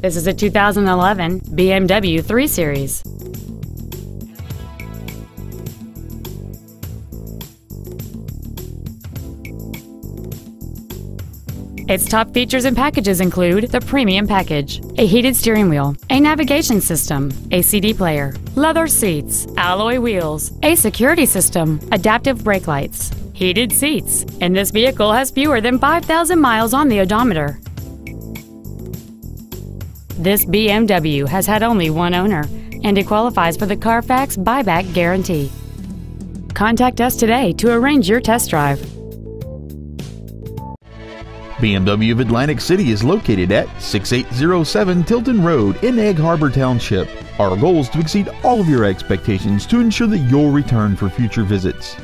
This is a 2011 BMW 3 Series. Its top features and packages include the Premium Package, a heated steering wheel, a navigation system, a CD player, leather seats, alloy wheels, a security system, adaptive brake lights, heated seats, and this vehicle has fewer than 5,000 miles on the odometer. This BMW has had only one owner, and it qualifies for the Carfax buyback guarantee. Contact us today to arrange your test drive. BMW of Atlantic City is located at 6807 Tilton Road in Egg Harbor Township. Our goal is to exceed all of your expectations to ensure that you'll return for future visits.